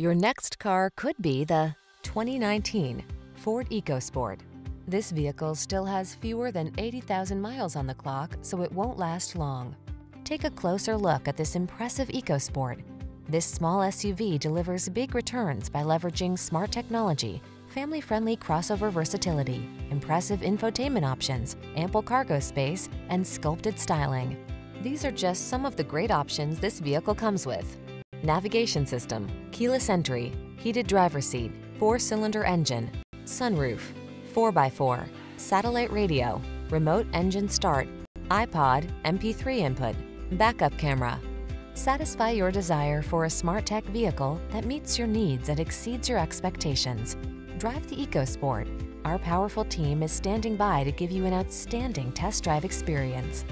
Your next car could be the 2019 Ford EcoSport. This vehicle still has fewer than 80,000 miles on the clock, so it won't last long. Take a closer look at this impressive EcoSport. This small SUV delivers big returns by leveraging smart technology, family-friendly crossover versatility, impressive infotainment options, ample cargo space, and sculpted styling. These are just some of the great options this vehicle comes with: navigation system, keyless entry, heated driver's seat, 4-cylinder engine, sunroof, 4x4, satellite radio, remote engine start, iPod, MP3 input, backup camera. Satisfy your desire for a smart tech vehicle that meets your needs and exceeds your expectations. Drive the EcoSport. Our powerful team is standing by to give you an outstanding test drive experience.